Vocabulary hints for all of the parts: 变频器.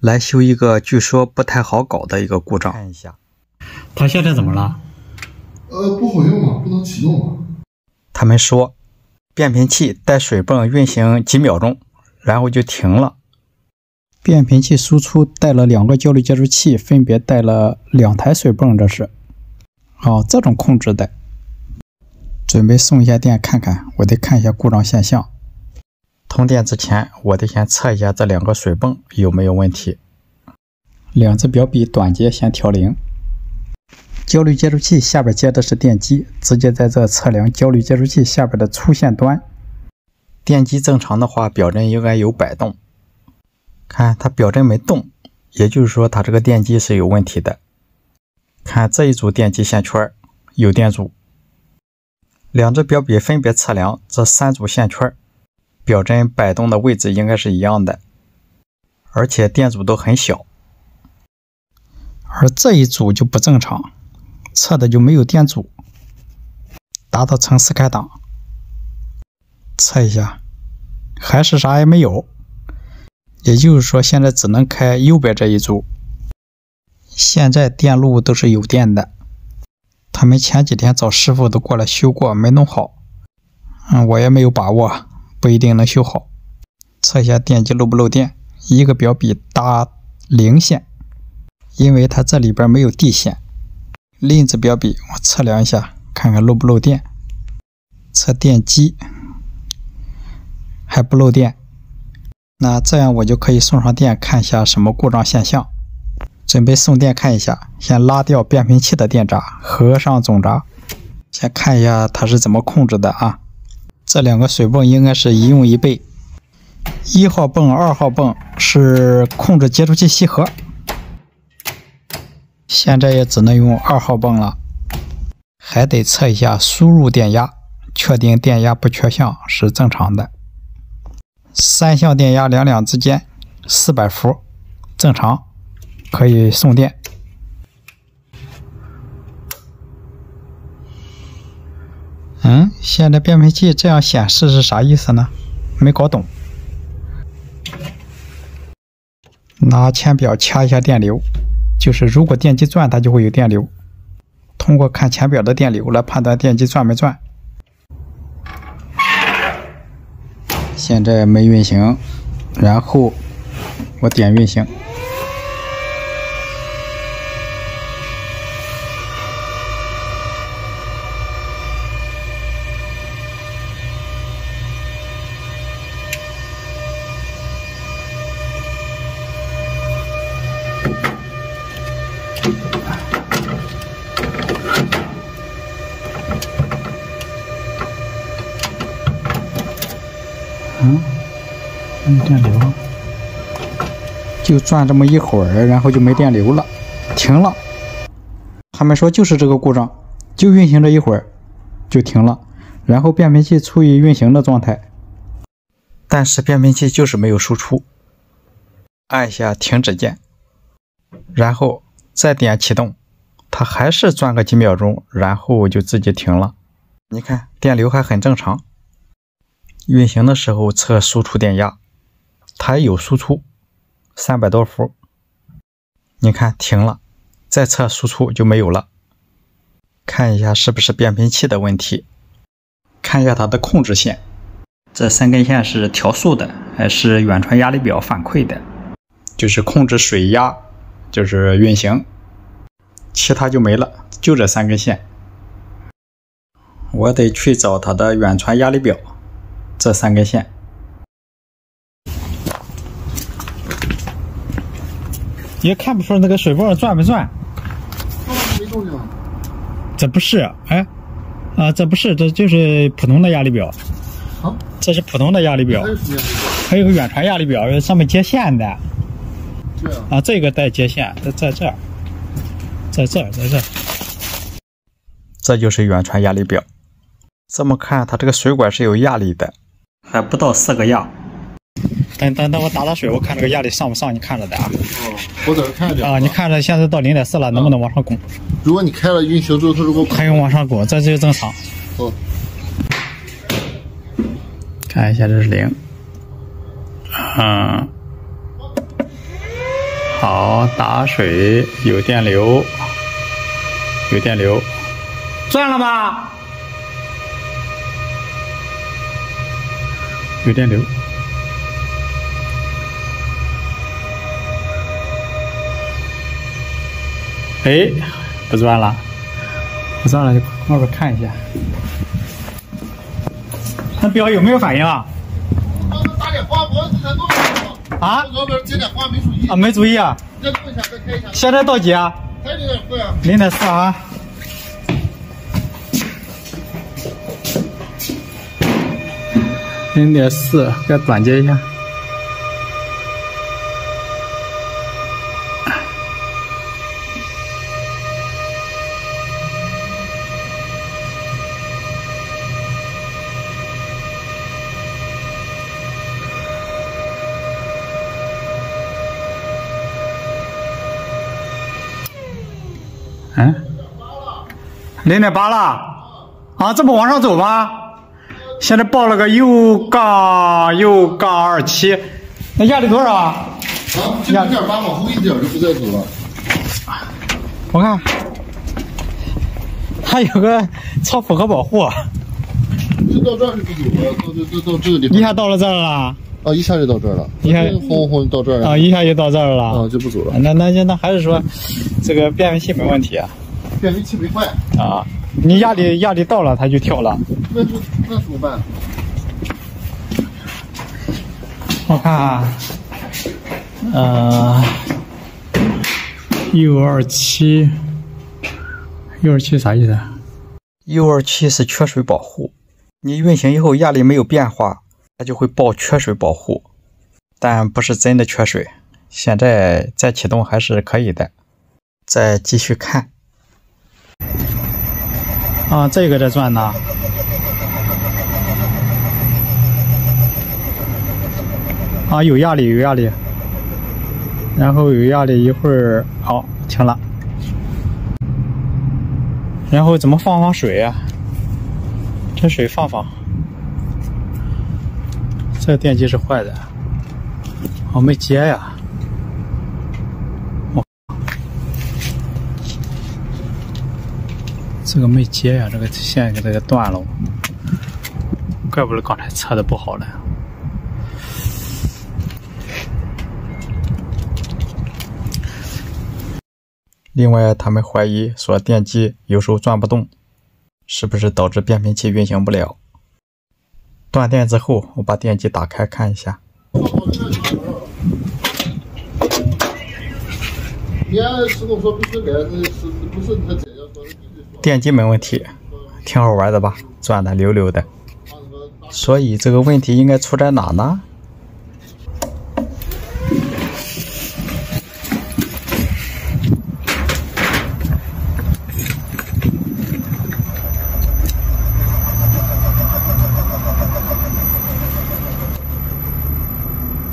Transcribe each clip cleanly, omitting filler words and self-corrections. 来修一个据说不太好搞的一个故障。看一下，它现在怎么了？不好用啊，不能启动啊。他们说，变频器带水泵运行几秒钟，然后就停了。变频器输出带了两个交流接触器，分别带了两台水泵，这是。哦，这种控制带。准备送一下电看看，我得看一下故障现象。通电之前，我得先测一下这两个水泵有没有问题。两只表比短接先调零。交流接触器下边接的是电机，直接在这测量交流接触器下边的粗线端。电机正常的话，表针应该有摆动。看它表针没动，也就是说它这个电机是有问题的。看这一组电机线圈有电阻。两只表比分别测量这三组线圈，表针摆动的位置应该是一样的，而且电阻都很小。而这一组就不正常，测的就没有电阻，达到层次开档。测一下，还是啥也没有。也就是说，现在只能开右边这一组。现在电路都是有电的，他们前几天找师傅都过来修过，没弄好。我也没有把握，不一定能修好。测一下电机漏不漏电，一个表比搭零线，因为它这里边没有地线。另一只表比我测量一下，看看漏不漏电。测电机还不漏电。那这样我就可以送上电看一下什么故障现象。准备送电看一下，先拉掉变频器的电闸，合上总闸，先看一下它是怎么控制的啊。这两个水泵应该是一用一备，一号泵、二号泵是控制接触器吸合，现在也只能用二号泵了，还得测一下输入电压，确定电压不缺项是正常的。三项电压两之间400伏，正常，可以送电。现在变频器这样显示是啥意思呢？没搞懂。拿铅表掐一下电流，就是如果电机转，它就会有电流。通过看铅表的电流来判断电机转没转。现在没运行，然后我点运行。电流就转这么一会儿，然后就没电流了，停了。他们说就是这个故障，就运行这一会儿就停了，然后变频器处于运行的状态，但是变频器就是没有输出。按下停止键，然后再点启动，它还是转个几秒钟，然后就自己停了。你看电流还很正常。运行的时候测输出电压，它有输出300多伏，你看停了，再测输出就没有了。看一下是不是变频器的问题，看一下它的控制线，这三根线是调速的，还是远传压力表反馈的，就是控制水压，就是运行，其他就没了，就这三根线。我得去找它的远传压力表。这三根线，也看不出那个水泵转没转。这不是，这不是，这就是普通的压力表。这是普通的压力表，还有个远传压力表，上面接线的。这个带接线，在这儿。这就是远传压力表。这么看，它这个水管是有压力的。还不到4个压。等我打水，我看这个压力上不上？你看着的啊。我在这看着啊，你看着现在到0.4了，能不能往上拱？如果你开了运行之后，它如果还用往上拱，这就正常。看一下，这是0。好，打水有电流，有电流，赚了吧？有电流。 哎，不赚了，不赚了就外边看一下，看表有没有反应啊？刚才打点花，我这都没啊？我这接点花没注意啊，没注意啊。再动一下，再开一下。现在到几啊？才0.4啊。0.4啊。0.4，再短接一下。 嗯，0.8了，啊，这不往上走吗？现在报了个U-U-2 7，那压力多少啊？啊，就0.8往后一点就不再走了。我看，它有个超负荷保护。就到这儿就不走了，到这个地方。一下到了这儿了。啊，一下就到这儿了。一下轰轰到这儿了。啊，一下就到这儿了。啊，就不走了。那还是说。 这个变频器没问题啊，变频器没坏啊，你压力到了它就跳了，那怎么办？我看啊，U27啥意思啊 ？U27是缺水保护，你运行以后压力没有变化，它就会报缺水保护，但不是真的缺水。现在再启动还是可以的。 再继续看，啊，这个在转呢，啊，有压力，有压力，然后有压力一会儿，好，停了，然后怎么放水啊？这水放，这电机是坏的，我没接呀。 这个没接呀、啊，这个线给它断了，怪不得刚才测的不好了。另外，他们怀疑说电机有时候转不动，是不是导致变频器运行不了？断电之后，我把电机打开看一下。你按石头说必须连，不是他姐姐说的。 电机没问题，挺好玩的吧？转的溜溜的。所以这个问题应该出在哪呢？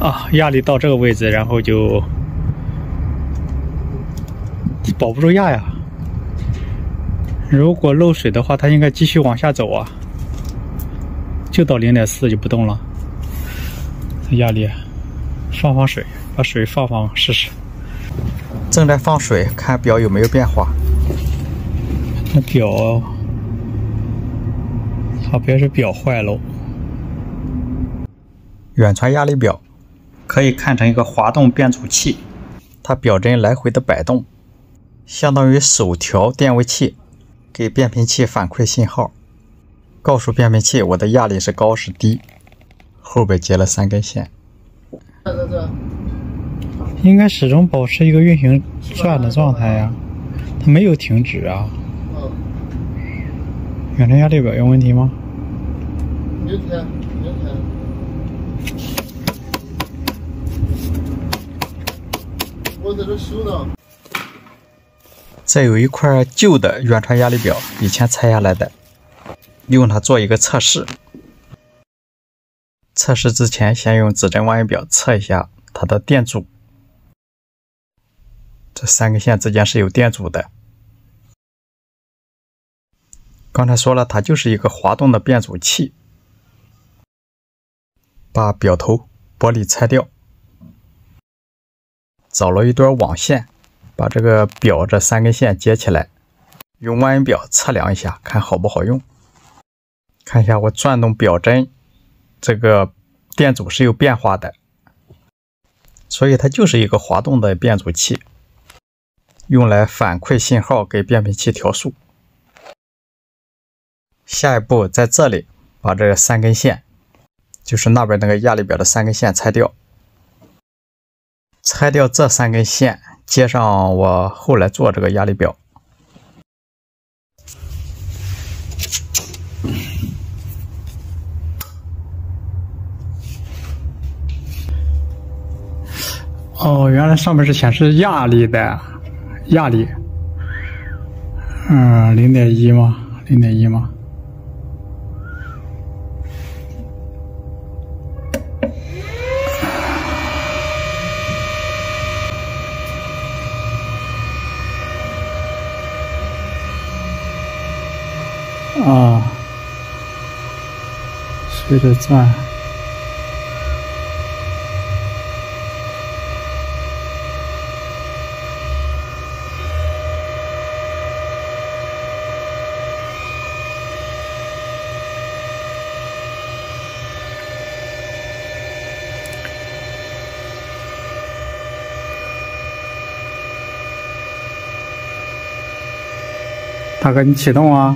啊，压力到这个位置，然后就保不住压呀。 如果漏水的话，它应该继续往下走啊，就到0.4就不动了。压力，放水，把水放试试。正在放水，看表有没有变化。那表，好别是表坏喽。远传压力表可以看成一个滑动变阻器，它表针来回的摆动，相当于手调电位器。 给变频器反馈信号，告诉变频器我的压力是高是低。后边接了3根线，应该始终保持一个运行转的状态呀、啊，它没有停止啊。远程压力表有问题吗？我在这修呢。 这有一块旧的远传压力表，以前拆下来的，用它做一个测试。测试之前，先用指针望远表测一下它的电阻。这3根线之间是有电阻的。刚才说了，它就是一个滑动的变阻器。把表头玻璃拆掉，找了一段网线，把这个表这三根线接起来，用万元表测量一下，看好不好用。看一下我转动表针，这个电阻是有变化的，所以它就是一个滑动的变阻器，用来反馈信号给变频器调速。下一步在这里把这三根线，就是那边那个压力表的三根线拆掉。 拆掉这三根线，接上我后来做这个压力表。哦，原来上面是显示压力的，压力，0.1吗？0.1吗？ 啊，随着转，大哥，你启动啊！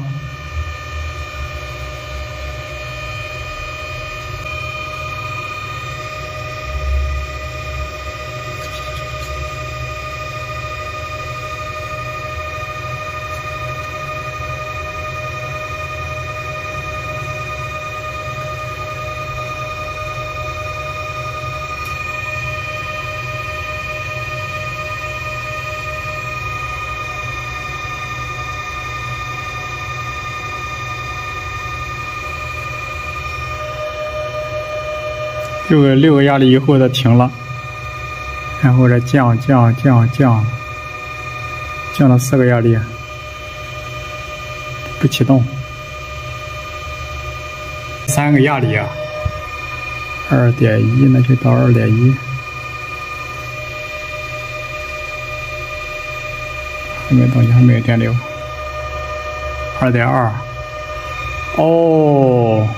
六个压力以后它停了，然后再降到4个压力，不启动，3个压力啊，2.1那就到2.1，后面东西还没有电流，2.2，哦。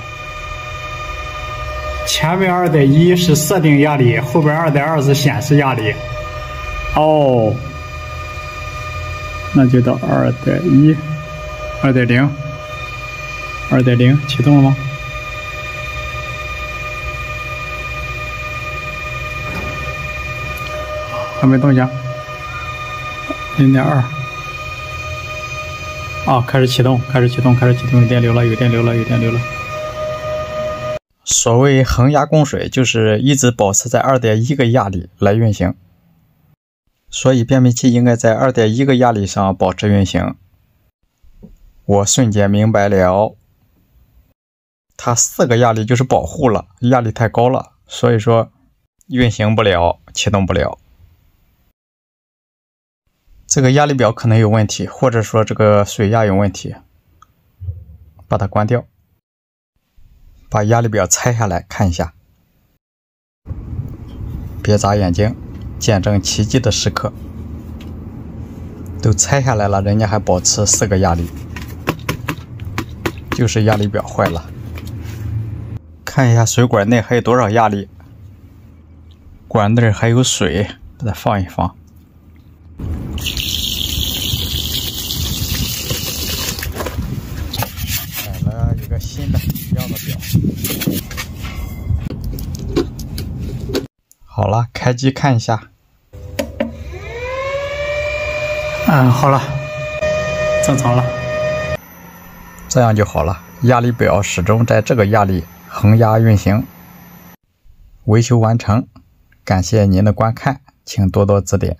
前面2.1是设定压力，后边2.2是显示压力。哦，那就到2.1、2.0、2.0，启动了吗？还没动静。0.2。啊，开始启动，有电流了，有电流了。 所谓恒压供水，就是一直保持在2.1个压力来运行。所以变频器应该在2.1个压力上保持运行。我瞬间明白了，它4个压力就是保护了，压力太高了，所以说运行不了，启动不了。这个压力表可能有问题，或者说这个水压有问题，把它关掉。 把压力表拆下来看一下，别眨眼睛，见证奇迹的时刻。都拆下来了，人家还保持4个压力，就是压力表坏了。看一下水管内还有多少压力，管内还有水，把它放一放。 新的一样的表。好了，开机看一下。好了，正常了。这样就好了。压力表始终在这个压力恒压运行。维修完成，感谢您的观看，请多多指点。